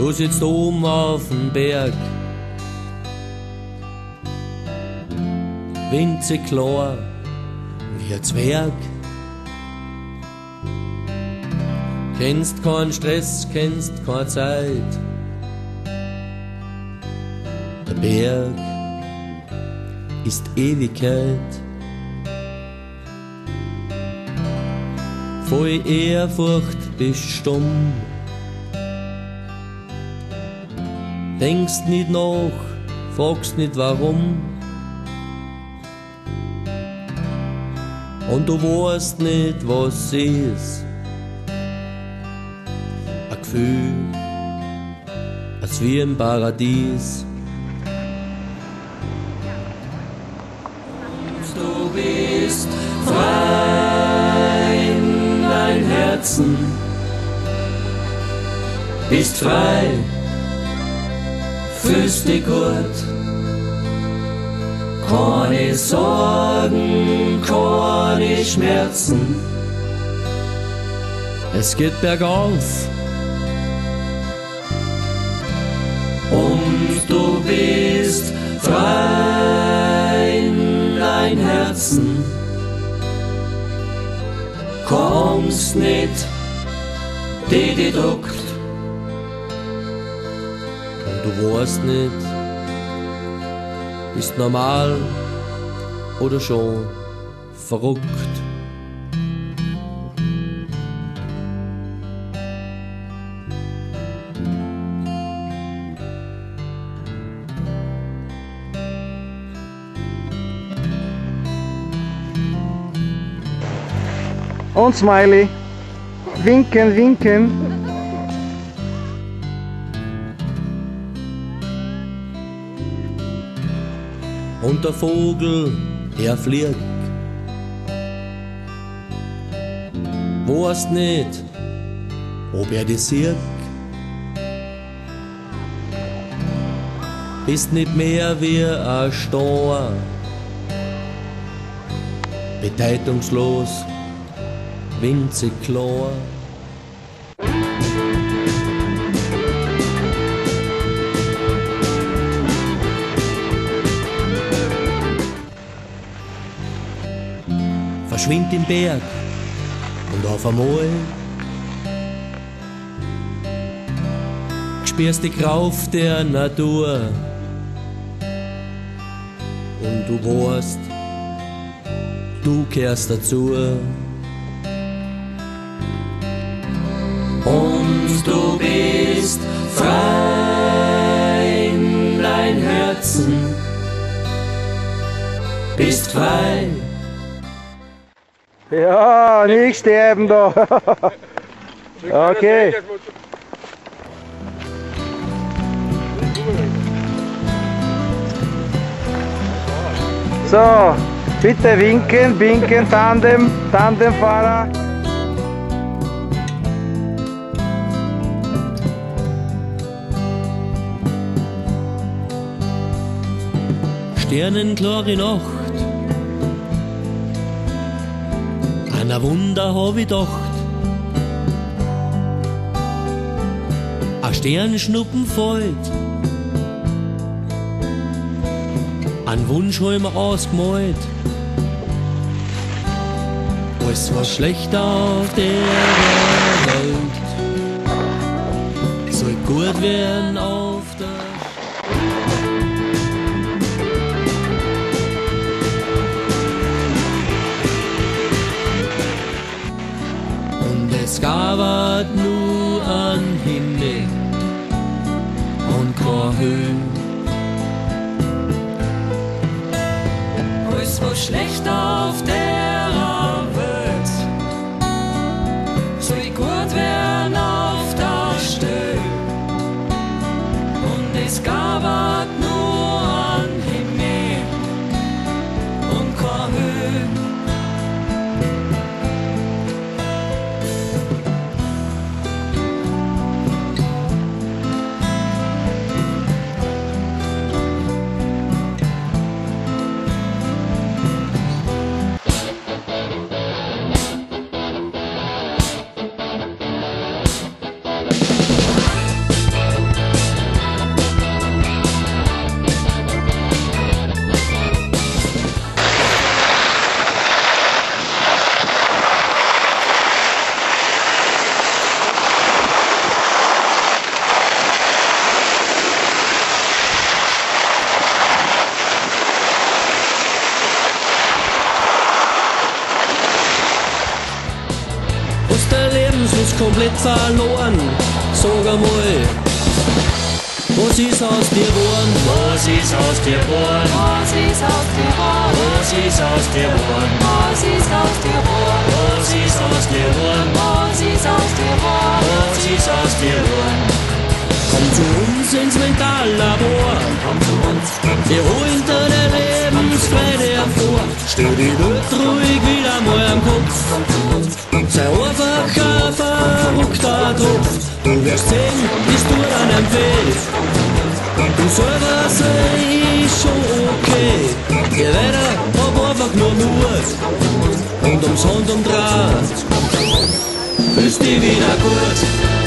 Du sitzt oben auf'm Berg, winzig klar wie ein Zwerg. Kennst keinen Stress, kennst keine Zeit. Der Berg ist Ewigkeit. Voll Ehrfurcht bist stumm, denkst nicht nach, fragst nicht warum. Und du weißt nicht, was ist. Ein Gefühl, als wie im Paradies. Du bist frei in dein Herzen, bist frei, fühlst dich gut, keine Sorgen, keine Schmerzen. Es geht bergauf und du bist frei in dein Herzen. Kommst nicht, die dich drückt. Du weißt nicht, ist normal oder schon verrückt. Und Smiley, winken, winken. Und der Vogel, er fliegt, weißt nicht, ob er dich sieht. Bist nicht mehr wie ein Stor, bedeutungslos, winzig klar. Verschwindet im Berg und auf einmal spürst die Kraft der Natur und du weißt, du gehörst dazu. Und du bist frei in dein Herzen, bist frei. Ja, nicht sterben da. Okay. So, bitte winken, winken, Tandem, Tandemfahrer. Sternenklare Nacht. Na Wunder hab ich gedacht, ein Sternschnuppen fällt, ein Wunsch hab ich mir ausgemalt, alles was schlecht auf der Welt soll gut werden auf der Welt. Es gab nur einen Himmel und keine Höhe. Alles was schlecht auf der Welt soll gut werden auf der Stelle. Und es gab nur einen Himmel und keine Höhe. komplett verloren, sag einmal, was ist aus dir geworden? Was ist aus dir geworden? Was ist aus dir geworden? Was ist aus dir geworden? Was ist aus dir geworden? Was ist aus dir geworden? Was ist aus dir geworden? Was ist aus dir geworden? Komm zu uns ins Mentallabor, komm zu uns, wir holen deine Lebensfreude hervor. Stell die Welt ruhig wieder mal am Kopf, komm zu uns, sei einfach ein verrückter Tropf. Du wirst sehen, bist du an einem Fest. Du selber sei schon okay. Geh weiter, hab einfach nur Mut und ums Hand umdreht, fühlst dich wieder gut.